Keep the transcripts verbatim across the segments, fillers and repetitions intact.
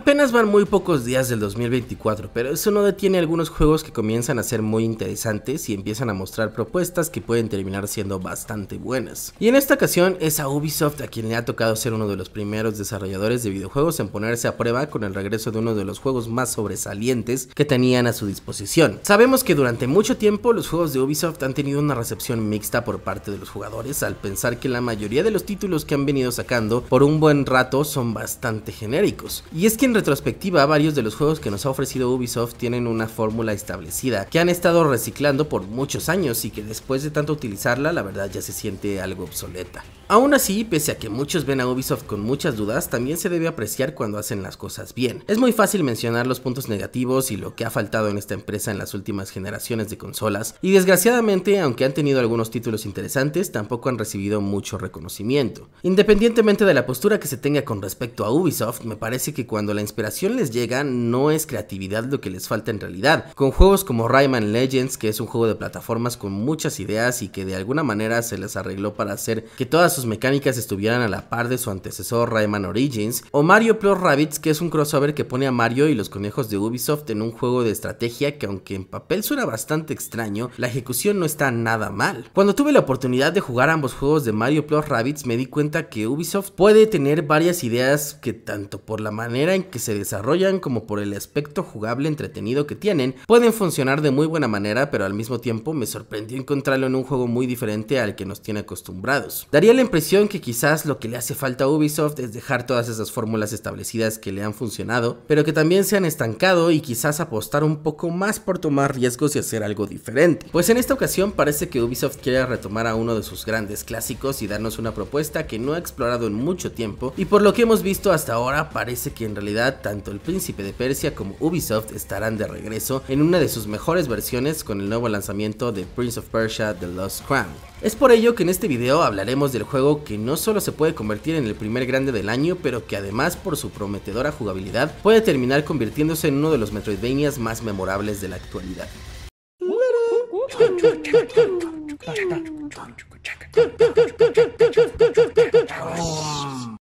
Apenas van muy pocos días del dos mil veinticuatro, pero eso no detiene algunos juegos que comienzan a ser muy interesantes y empiezan a mostrar propuestas que pueden terminar siendo bastante buenas. Y en esta ocasión es a Ubisoft a quien le ha tocado ser uno de los primeros desarrolladores de videojuegos en ponerse a prueba con el regreso de uno de los juegos más sobresalientes que tenían a su disposición. Sabemos que durante mucho tiempo los juegos de Ubisoft han tenido una recepción mixta por parte de los jugadores, al pensar que la mayoría de los títulos que han venido sacando por un buen rato son bastante genéricos. Y es que en retrospectiva varios de los juegos que nos ha ofrecido Ubisoft tienen una fórmula establecida que han estado reciclando por muchos años y que después de tanto utilizarla la verdad ya se siente algo obsoleta. Aún así, pese a que muchos ven a Ubisoft con muchas dudas, también se debe apreciar cuando hacen las cosas bien. Es muy fácil mencionar los puntos negativos y lo que ha faltado en esta empresa en las últimas generaciones de consolas, y desgraciadamente, aunque han tenido algunos títulos interesantes, tampoco han recibido mucho reconocimiento. Independientemente de la postura que se tenga con respecto a Ubisoft, me parece que cuando la inspiración les llega, no es creatividad lo que les falta en realidad. Con juegos como Rayman Legends, que es un juego de plataformas con muchas ideas y que de alguna manera se les arregló para hacer que todas sus mecánicas estuvieran a la par de su antecesor Rayman Origins, o Mario Plus Rabbits, que es un crossover que pone a Mario y los conejos de Ubisoft en un juego de estrategia que, aunque en papel suena bastante extraño, la ejecución no está nada mal. Cuando tuve la oportunidad de jugar ambos juegos de Mario Plus Rabbits, me di cuenta que Ubisoft puede tener varias ideas que, tanto por la manera en que se desarrollan como por el aspecto jugable entretenido que tienen, pueden funcionar de muy buena manera, pero al mismo tiempo me sorprendió encontrarlo en un juego muy diferente al que nos tiene acostumbrados. Daría la impresión que quizás lo que le hace falta a Ubisoft es dejar todas esas fórmulas establecidas que le han funcionado, pero que también se han estancado, y quizás apostar un poco más por tomar riesgos y hacer algo diferente. Pues en esta ocasión parece que Ubisoft quiere retomar a uno de sus grandes clásicos y darnos una propuesta que no ha explorado en mucho tiempo, y por lo que hemos visto hasta ahora parece que en realidad tanto el Príncipe de Persia como Ubisoft estarán de regreso en una de sus mejores versiones con el nuevo lanzamiento de Prince of Persia The Lost Crown. Es por ello que en este video hablaremos del juego que no solo se puede convertir en el primer grande del año, pero que además por su prometedora jugabilidad puede terminar convirtiéndose en uno de los Metroidvanias más memorables de la actualidad.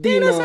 Dinos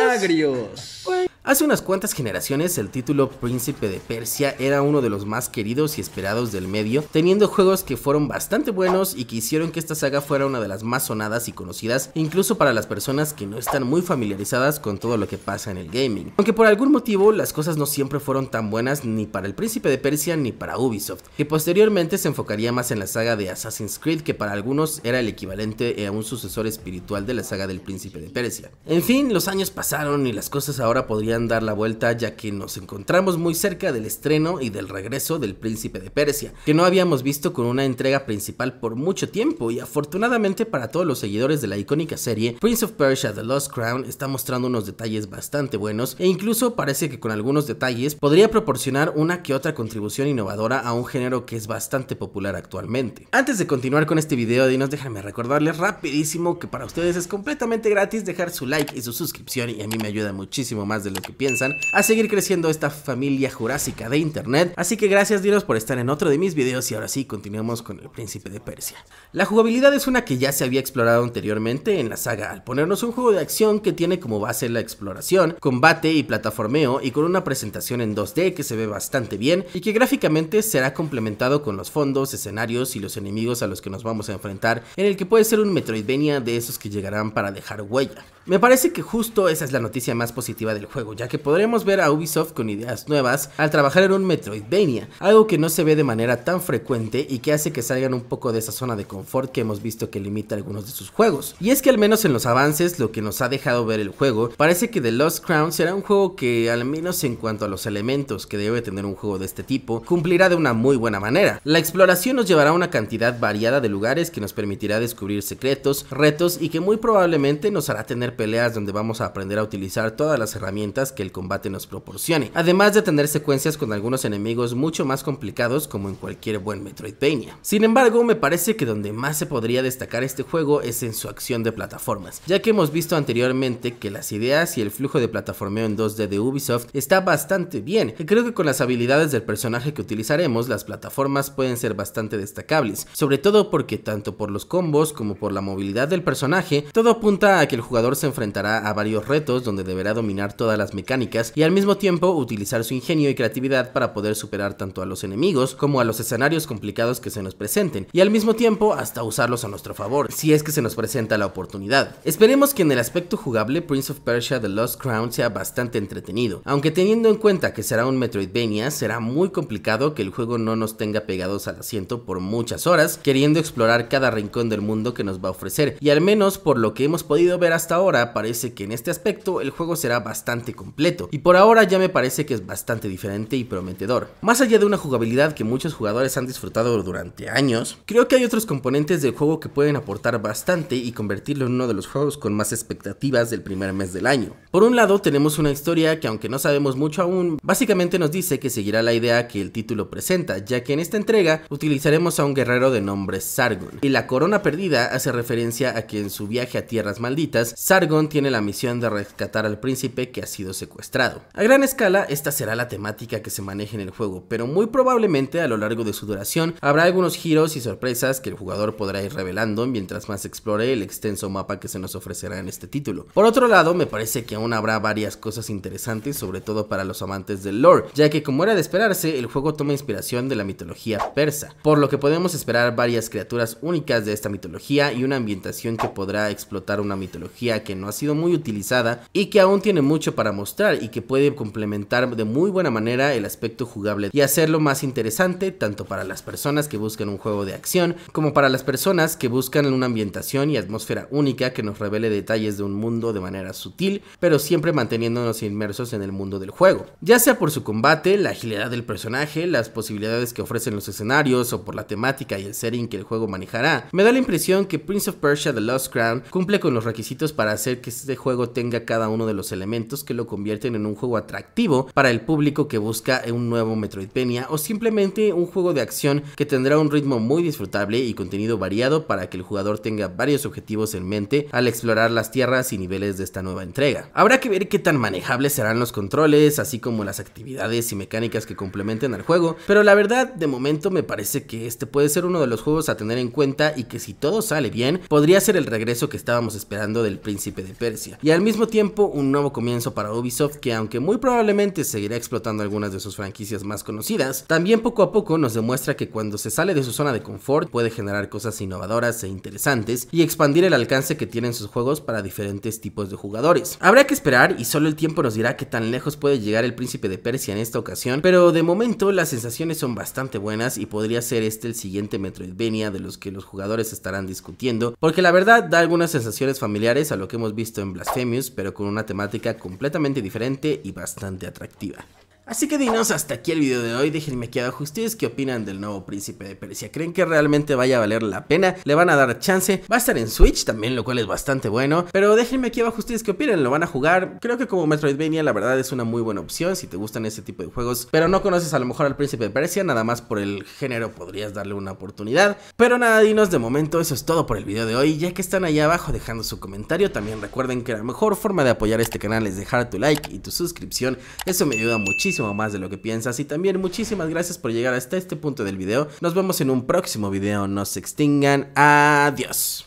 agrios. Hace unas cuantas generaciones el título Príncipe de Persia era uno de los más queridos y esperados del medio, teniendo juegos que fueron bastante buenos y que hicieron que esta saga fuera una de las más sonadas y conocidas, incluso para las personas que no están muy familiarizadas con todo lo que pasa en el gaming. Aunque por algún motivo las cosas no siempre fueron tan buenas ni para el Príncipe de Persia ni para Ubisoft, que posteriormente se enfocaría más en la saga de Assassin's Creed, que para algunos era el equivalente a un sucesor espiritual de la saga del Príncipe de Persia. En fin, los años pasaron y las cosas ahora podrían dar la vuelta, ya que nos encontramos muy cerca del estreno y del regreso del Príncipe de Persia, que no habíamos visto con una entrega principal por mucho tiempo, y afortunadamente para todos los seguidores de la icónica serie, Prince of Persia The Lost Crown está mostrando unos detalles bastante buenos, e incluso parece que con algunos detalles podría proporcionar una que otra contribución innovadora a un género que es bastante popular actualmente. Antes de continuar con este video, dinos, déjame recordarles rapidísimo que para ustedes es completamente gratis dejar su like y su suscripción, y a mí me ayuda muchísimo más de lo que piensan a seguir creciendo esta familia jurásica de internet, así que gracias dinos por estar en otro de mis videos. Y ahora sí, continuamos con el Príncipe de Persia. La jugabilidad es una que ya se había explorado anteriormente en la saga, al ponernos un juego de acción que tiene como base la exploración, combate y plataformeo, y con una presentación en dos D que se ve bastante bien y que gráficamente será complementado con los fondos, escenarios y los enemigos a los que nos vamos a enfrentar, en el que puede ser un Metroidvania de esos que llegarán para dejar huella. Me parece que justo esa es la noticia más positiva del juego, ya que podremos ver a Ubisoft con ideas nuevas al trabajar en un Metroidvania, algo que no se ve de manera tan frecuente y que hace que salgan un poco de esa zona de confort que hemos visto que limita algunos de sus juegos. Y es que al menos en los avances, lo que nos ha dejado ver el juego, parece que The Lost Crown será un juego que, al menos en cuanto a los elementos que debe tener un juego de este tipo, cumplirá de una muy buena manera. La exploración nos llevará a una cantidad variada de lugares que nos permitirá descubrir secretos, retos, y que muy probablemente nos hará tener peleas donde vamos a aprender a utilizar todas las herramientas que el combate nos proporcione, además de tener secuencias con algunos enemigos mucho más complicados, como en cualquier buen Metroidvania. Sin embargo, me parece que donde más se podría destacar este juego es en su acción de plataformas, ya que hemos visto anteriormente que las ideas y el flujo de plataformeo en dos D de Ubisoft está bastante bien, y creo que con las habilidades del personaje que utilizaremos, las plataformas pueden ser bastante destacables, sobre todo porque tanto por los combos como por la movilidad del personaje, todo apunta a que el jugador se enfrentará a varios retos donde deberá dominar todas las las mecánicas y al mismo tiempo utilizar su ingenio y creatividad para poder superar tanto a los enemigos como a los escenarios complicados que se nos presenten, y al mismo tiempo hasta usarlos a nuestro favor, si es que se nos presenta la oportunidad. Esperemos que en el aspecto jugable Prince of Persia The Lost Crown sea bastante entretenido, aunque teniendo en cuenta que será un Metroidvania, será muy complicado que el juego no nos tenga pegados al asiento por muchas horas, queriendo explorar cada rincón del mundo que nos va a ofrecer, y al menos por lo que hemos podido ver hasta ahora, parece que en este aspecto el juego será bastante completo, y por ahora ya me parece que es bastante diferente y prometedor. Más allá de una jugabilidad que muchos jugadores han disfrutado durante años, creo que hay otros componentes del juego que pueden aportar bastante y convertirlo en uno de los juegos con más expectativas del primer mes del año. Por un lado tenemos una historia que, aunque no sabemos mucho aún, básicamente nos dice que seguirá la idea que el título presenta, ya que en esta entrega utilizaremos a un guerrero de nombre Sargon, y la corona perdida hace referencia a que en su viaje a tierras malditas, Sargon tiene la misión de rescatar al príncipe que ha sido secuestrado. A gran escala esta será la temática que se maneje en el juego, pero muy probablemente a lo largo de su duración habrá algunos giros y sorpresas que el jugador podrá ir revelando mientras más explore el extenso mapa que se nos ofrecerá en este título. Por otro lado, me parece que aún habrá varias cosas interesantes, sobre todo para los amantes del lore, ya que como era de esperarse, el juego toma inspiración de la mitología persa, por lo que podemos esperar varias criaturas únicas de esta mitología y una ambientación que podrá explotar una mitología que no ha sido muy utilizada y que aún tiene mucho para mostrar, y que puede complementar de muy buena manera el aspecto jugable y hacerlo más interesante tanto para las personas que buscan un juego de acción como para las personas que buscan una ambientación y atmósfera única que nos revele detalles de un mundo de manera sutil, pero siempre manteniéndonos inmersos en el mundo del juego, ya sea por su combate, la agilidad del personaje, las posibilidades que ofrecen los escenarios o por la temática y el setting que el juego manejará. Me da la impresión que Prince of Persia The Lost Crown cumple con los requisitos para hacer que este juego tenga cada uno de los elementos que lo convierten en un juego atractivo para el público que busca un nuevo Metroidvania o simplemente un juego de acción que tendrá un ritmo muy disfrutable y contenido variado para que el jugador tenga varios objetivos en mente al explorar las tierras y niveles de esta nueva entrega. Habrá que ver qué tan manejables serán los controles, así como las actividades y mecánicas que complementen al juego, pero la verdad, de momento me parece que este puede ser uno de los juegos a tener en cuenta y que si todo sale bien, podría ser el regreso que estábamos esperando del príncipe de Persia, y al mismo tiempo un nuevo comienzo para Ubisoft que, aunque muy probablemente seguirá explotando algunas de sus franquicias más conocidas, también poco a poco nos demuestra que cuando se sale de su zona de confort puede generar cosas innovadoras e interesantes y expandir el alcance que tienen sus juegos para diferentes tipos de jugadores. Habrá que esperar y solo el tiempo nos dirá qué tan lejos puede llegar el príncipe de Persia en esta ocasión, pero de momento las sensaciones son bastante buenas y podría ser este el siguiente Metroidvania de los que los jugadores estarán discutiendo, porque la verdad da algunas sensaciones familiares a lo que hemos visto en Blasphemous, pero con una temática completamente diferente y bastante atractiva. Así que dinos, hasta aquí el video de hoy. Déjenme aquí abajo ustedes qué opinan del nuevo príncipe de Persia. ¿Creen que realmente vaya a valer la pena? ¿Le van a dar chance? Va a estar en Switch también, lo cual es bastante bueno, pero déjenme aquí abajo ustedes qué opinan. ¿Lo van a jugar? Creo que como Metroidvania la verdad es una muy buena opción si te gustan este tipo de juegos, pero no conoces a lo mejor al príncipe de Persia, nada más por el género podrías darle una oportunidad. Pero nada, dinos, de momento eso es todo por el video de hoy. Ya que están allá abajo dejando su comentario, también recuerden que la mejor forma de apoyar este canal es dejar tu like y tu suscripción. Eso me ayuda muchísimo más de lo que piensas, y también muchísimas gracias por llegar hasta este punto del video. Nos vemos en un próximo video, no se extingan, adiós.